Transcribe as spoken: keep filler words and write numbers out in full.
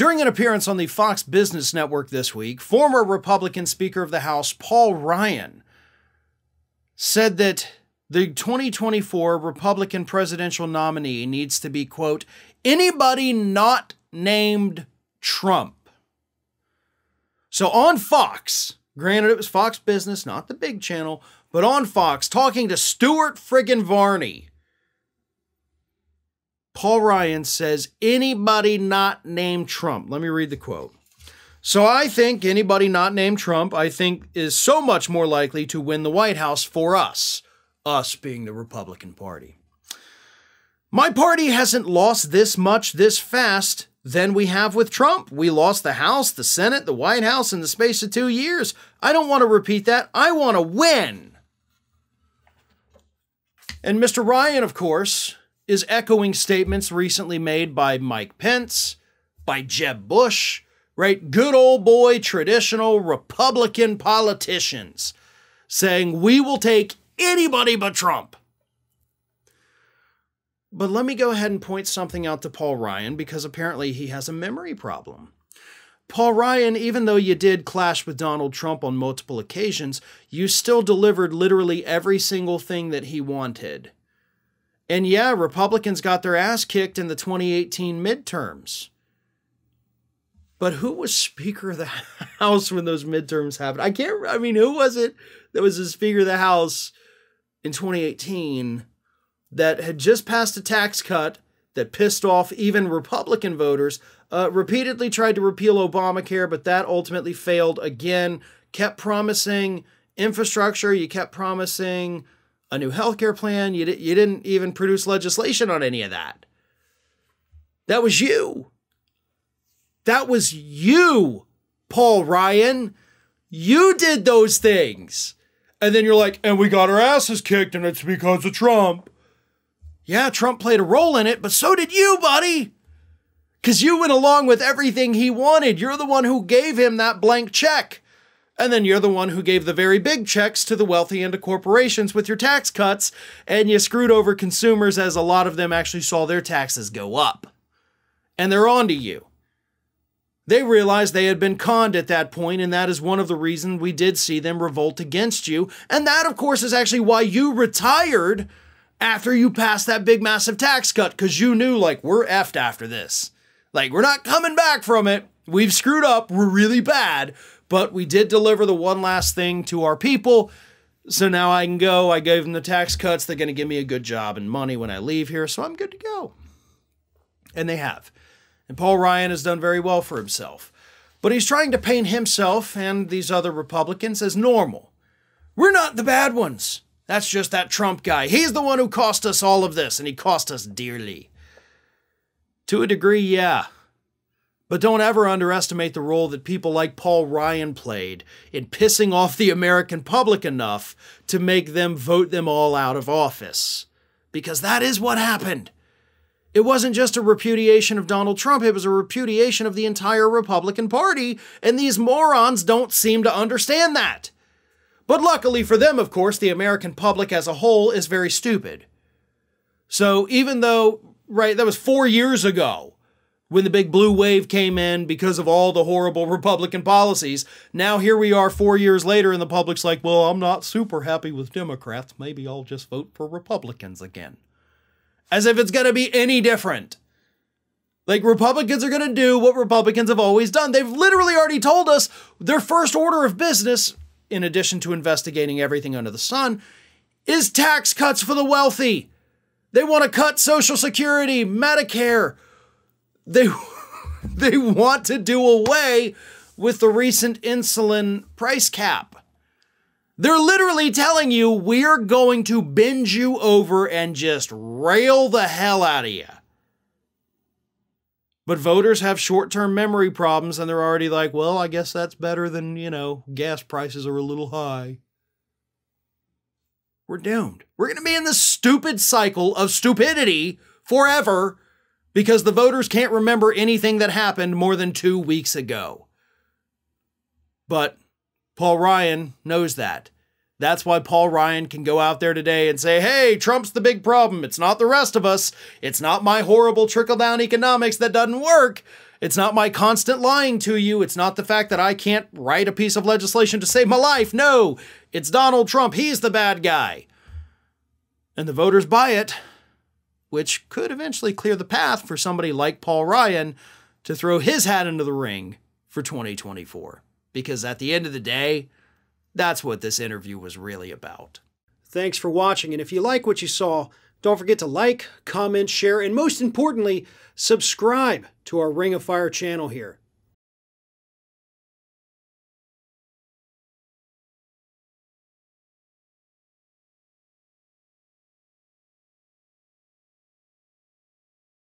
During an appearance on the Fox Business Network this week, former Republican Speaker of the House Paul Ryan said that the twenty twenty-four Republican presidential nominee needs to be, quote, anybody not named Trump. So on Fox, granted it was Fox Business, not the big channel, but on Fox, talking to Stuart friggin' Varney, Paul Ryan says, anybody not named Trump. Let me read the quote. So I think anybody not named Trump, I think, is so much more likely to win the White House for us, us being the Republican Party. My party hasn't lost this much this fast than we have with Trump. We lost the House, the Senate, the White House in the space of two years. I don't want to repeat that. I want to win. And Mister Ryan, of course, is echoing statements recently made by Mike Pence, by Jeb Bush, right? Good old boy, traditional Republican politicians saying, we will take anybody but Trump. But let me go ahead and point something out to Paul Ryan, because apparently he has a memory problem. Paul Ryan, even though you did clash with Donald Trump on multiple occasions, you still delivered literally every single thing that he wanted. And yeah, Republicans got their ass kicked in the twenty eighteen midterms. But who was Speaker of the House when those midterms happened? I can't, I mean, who was it that was the Speaker of the House in twenty eighteen that had just passed a tax cut that pissed off even Republican voters, uh, repeatedly tried to repeal Obamacare, but that ultimately failed again, kept promising infrastructure, you kept promising a new healthcare plan. You, di- you didn't even produce legislation on any of that. That was you. That was you, Paul Ryan. You did those things. And then you're like, and we got our asses kicked, and it's because of Trump. Yeah, Trump played a role in it, but so did you, buddy. Because you went along with everything he wanted. You're the one who gave him that blank check. And then you're the one who gave the very big checks to the wealthy and to corporations with your tax cuts, and you screwed over consumers as a lot of them actually saw their taxes go up. And they're on to you. They realized they had been conned at that point, and that is one of the reasons we did see them revolt against you. And that, of course, is actually why you retired after you passed that big, massive tax cut, because you knew, like, we're effed after this. Like, we're not coming back from it. We've screwed up. We're really bad. But we did deliver the one last thing to our people. So now I can go. I gave them the tax cuts. They're going to give me a good job and money when I leave here. So I'm good to go. And they have. And Paul Ryan has done very well for himself. But he's trying to paint himself and these other Republicans as normal. We're not the bad ones. That's just that Trump guy. He's the one who cost us all of this. And he cost us dearly. To a degree, yeah. But don't ever underestimate the role that people like Paul Ryan played in pissing off the American public enough to make them vote them all out of office. Because that is what happened. It wasn't just a repudiation of Donald Trump. It was a repudiation of the entire Republican Party. And these morons don't seem to understand that. But luckily for them, of course, the American public as a whole is very stupid. So even though, right, that was four years ago, when the big blue wave came in because of all the horrible Republican policies. Now here we are four years later and the public's like, well, I'm not super happy with Democrats. Maybe I'll just vote for Republicans again. As if it's going to be any different. Like, Republicans are going to do what Republicans have always done. They've literally already told us their first order of business, in addition to investigating everything under the sun, is tax cuts for the wealthy. They want to cut Social Security, Medicare. They, they want to do away with the recent insulin price cap. They're literally telling you, we're going to bend you over and just rail the hell out of you. But voters have short-term memory problems, and they're already like, well, I guess that's better than, you know, gas prices are a little high. We're doomed. We're going to be in this stupid cycle of stupidity forever, because the voters can't remember anything that happened more than two weeks ago. But Paul Ryan knows that. That's why Paul Ryan can go out there today and say, hey, Trump's the big problem. It's not the rest of us. It's not my horrible trickle-down economics that doesn't work. It's not my constant lying to you. It's not the fact that I can't write a piece of legislation to save my life. No, it's Donald Trump. He's the bad guy. And the voters buy it, which could eventually clear the path for somebody like Paul Ryan to throw his hat into the ring for twenty twenty-four. Because at the end of the day, that's what this interview was really about. Thanks for watching, and if you like what you saw, don't forget to like, comment, share, and most importantly, subscribe to our Ring of Fire channel here.